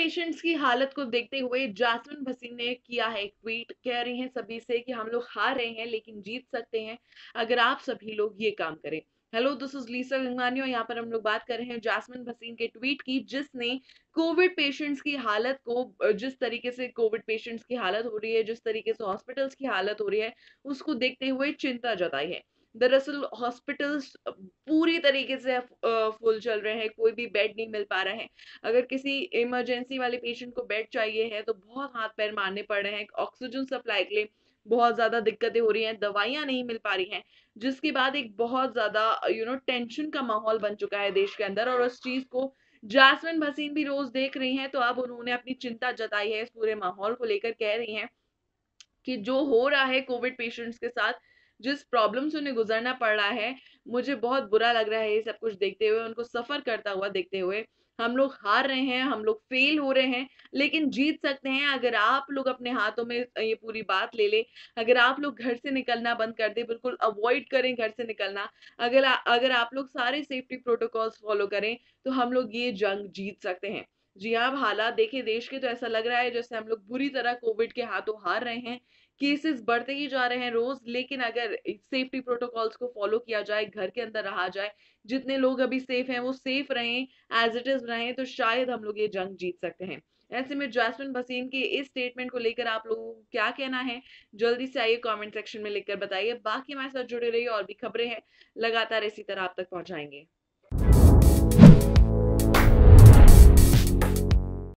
Patients की हालत को देखते हुए जास्मिन भसीन ने किया है ट्वीट, कह रही हैं सभी से कि हम लोग हार रहे हैं लेकिन जीत सकते हैं अगर आप सभी लोग ये काम करें। Hello, this is Lisa Gangwani और यहाँ पर हम लोग बात कर रहे हैं जास्मिन भसीन के ट्वीट की, जिसने कोविड पेशेंट्स की हालत को, जिस तरीके से कोविड पेशेंट्स की हालत हो रही है, जिस तरीके से हॉस्पिटल्स की हालत हो रही है, उसको देखते हुए चिंता जताई है। दरअसल हॉस्पिटल्स पूरी तरीके से फुल चल रहे हैं, कोई भी बेड नहीं मिल पा रहे हैं। अगर किसी इमरजेंसी वाले पेशेंट को बेड चाहिए है तो बहुत हाथ पैर मारने पड़ रहे हैं। ऑक्सीजन सप्लाई के लिए बहुत ज़्यादा दिक्कतें हो रही हैं, दवाइयाँ नहीं मिल पा रही हैं, जिसके बाद एक बहुत ज़्यादा टेंशन का माहौल बन चुका है देश के अंदर। और उस चीज़ को जास्मिन भसीन भी रोज़ देख रही हैं, तो अब उन्होंने अपनी चिंता जताई है इस पूरे माहौल को लेकर। कह रही हैं कि जो हो रहा है कोविड पेशेंट्स के साथ, जिस प्रॉब्लम से उन्हें गुजरना पड़ रहा है, मुझे बहुत बुरा लग रहा है ये सब कुछ देखते हुए, उनको सफ़र करता हुआ देखते हुए। हम लोग हार रहे हैं, हम लोग फेल हो रहे हैं, लेकिन जीत सकते हैं अगर आप लोग अपने हाथों में ये पूरी बात ले ले। अगर आप लोग घर से निकलना बंद कर दें, बिल्कुल अवॉइड करें घर से निकलना, अगर आप लोग सारे सेफ्टी प्रोटोकॉल्स फॉलो करें तो हम लोग ये जंग जीत सकते हैं। जी हाँ, हालात देखे देश के तो ऐसा लग रहा है जैसे हम लोग बुरी तरह कोविड के हाथों हार रहे हैं। केसेस बढ़ते ही जा रहे हैं रोज, लेकिन अगर सेफ्टी प्रोटोकॉल्स को फॉलो किया जाए, घर के अंदर रहा जाए, जितने लोग अभी सेफ हैं वो सेफ रहें, एज इट इज रहें, तो शायद हम लोग ये जंग जीत सकते हैं। ऐसे में जास्मिन भसीन के इस स्टेटमेंट को लेकर आप लोगों को क्या कहना है, जल्दी से आइए कमेंट सेक्शन में लिखकर बताइए। बाकी हमारे साथ जुड़े रहिए, और भी खबरें हैं लगातार इसी तरह आप तक पहुँचाएंगे।